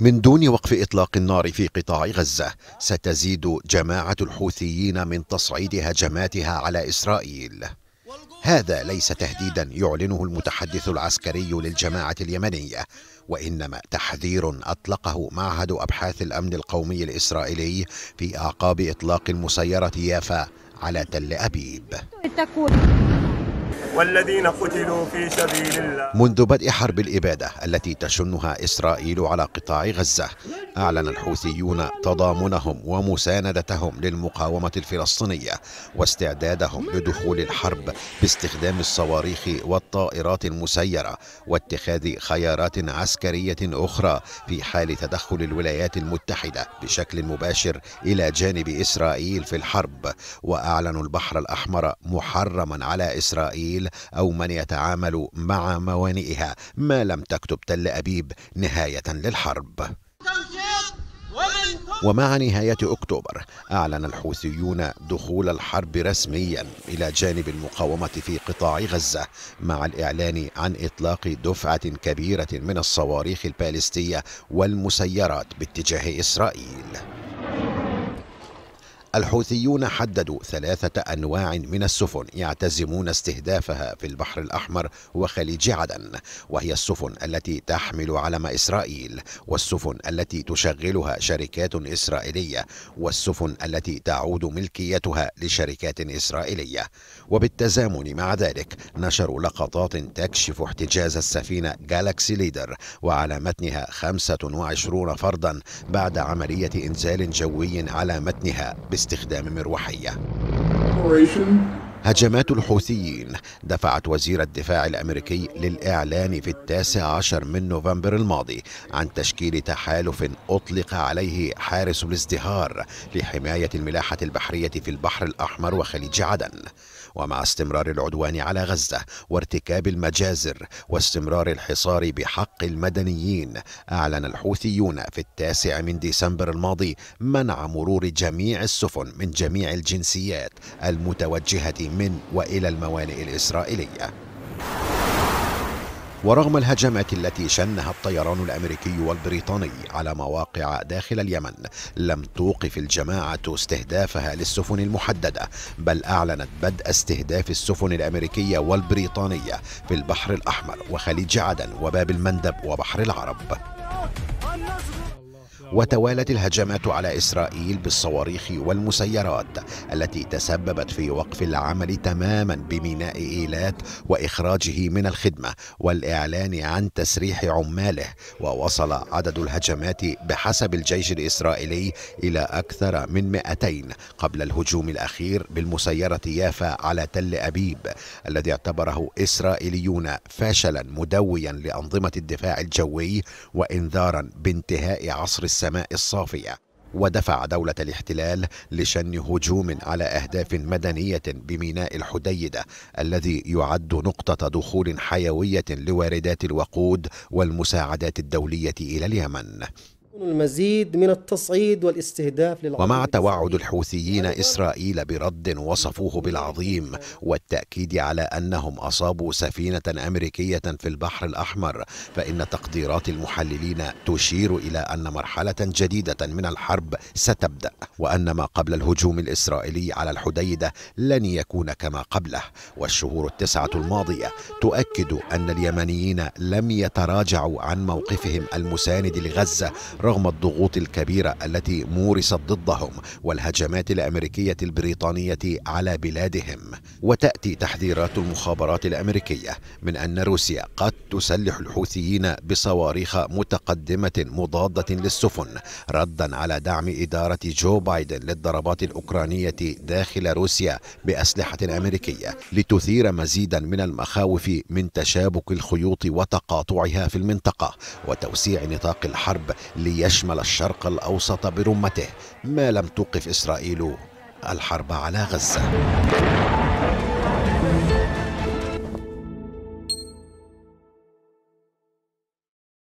من دون وقف إطلاق النار في قطاع غزة، ستزيد جماعة الحوثيين من تصعيد هجماتها على إسرائيل. هذا ليس تهديدا يعلنه المتحدث العسكري للجماعة اليمنية، وإنما تحذير أطلقه معهد أبحاث الأمن القومي الإسرائيلي في أعقاب إطلاق المسيرة يافا على تل أبيب. والذين قتلوا في سبيل الله. منذ بدء حرب الإبادة التي تشنها إسرائيل على قطاع غزة، أعلن الحوثيون تضامنهم ومساندتهم للمقاومة الفلسطينية واستعدادهم لدخول الحرب باستخدام الصواريخ والطائرات المسيرة واتخاذ خيارات عسكرية أخرى في حال تدخل الولايات المتحدة بشكل مباشر إلى جانب إسرائيل في الحرب. وأعلنوا البحر الأحمر محرما على إسرائيل أو من يتعامل مع موانئها ما لم تكتب تل أبيب نهاية للحرب. ومع نهاية أكتوبر أعلن الحوثيون دخول الحرب رسميا إلى جانب المقاومة في قطاع غزة، مع الإعلان عن إطلاق دفعة كبيرة من الصواريخ البالستية والمسيرات باتجاه إسرائيل. الحوثيون حددوا 3 أنواع من السفن يعتزمون استهدافها في البحر الأحمر وخليج عدن، وهي السفن التي تحمل علم إسرائيل، والسفن التي تشغلها شركات إسرائيلية، والسفن التي تعود ملكيتها لشركات إسرائيلية. وبالتزامن مع ذلك نشروا لقطات تكشف احتجاز السفينة جالاكسي ليدر وعلى متنها 25 فردا بعد عملية إنزال جوي على متنها باستخدام مروحية. هجمات الحوثيين دفعت وزير الدفاع الأمريكي للإعلان في 19 نوفمبر الماضي عن تشكيل تحالف أطلق عليه حارس الازدهار لحماية الملاحة البحرية في البحر الأحمر وخليج عدن. ومع استمرار العدوان على غزة وارتكاب المجازر واستمرار الحصار بحق المدنيين، أعلن الحوثيون في 9 ديسمبر الماضي منع مرور جميع السفن من جميع الجنسيات المتوجهة من وإلى الموانئ الإسرائيلية. ورغم الهجمات التي شنها الطيران الأمريكي والبريطاني على مواقع داخل اليمن، لم توقف الجماعة استهدافها للسفن المحددة، بل أعلنت بدء استهداف السفن الأمريكية والبريطانية في البحر الأحمر وخليج عدن وباب المندب وبحر العرب. وتوالت الهجمات على إسرائيل بالصواريخ والمسيرات التي تسببت في وقف العمل تماما بميناء إيلات وإخراجه من الخدمة والإعلان عن تسريح عماله. ووصل عدد الهجمات بحسب الجيش الإسرائيلي إلى أكثر من 200 قبل الهجوم الأخير بالمسيرة يافا على تل أبيب، الذي اعتبره إسرائيليون فشلا مدويا لأنظمة الدفاع الجوي وإنذارا بانتهاء عصر السماء الصافية. ودفع دولة الاحتلال لشن هجوم على أهداف مدنية بميناء الحديدة الذي يعد نقطة دخول حيوية لواردات الوقود والمساعدات الدولية إلى اليمن. المزيد من التصعيد والاستهداف للعمل. ومع توعد الحوثيين إسرائيل برد وصفوه بالعظيم والتأكيد على أنهم أصابوا سفينة أمريكية في البحر الأحمر، فإن تقديرات المحللين تشير إلى أن مرحلة جديدة من الحرب ستبدأ، وأن ما قبل الهجوم الإسرائيلي على الحديدة لن يكون كما قبله. والشهور 9 الماضية تؤكد أن اليمنيين لم يتراجعوا عن موقفهم المساند لغزة رغم الضغوط الكبيرة التي مورست ضدهم والهجمات الأمريكية البريطانية على بلادهم. وتأتي تحذيرات المخابرات الأمريكية من أن روسيا قد تسلح الحوثيين بصواريخ متقدمة مضادة للسفن ردا على دعم إدارة جو بايدن للضربات الأوكرانية داخل روسيا بأسلحة أمريكية، لتثير مزيدا من المخاوف من تشابك الخيوط وتقاطعها في المنطقة وتوسيع نطاق الحرب ليشمل الشرق الأوسط برمته ما لم توقف إسرائيل الحرب على غزة.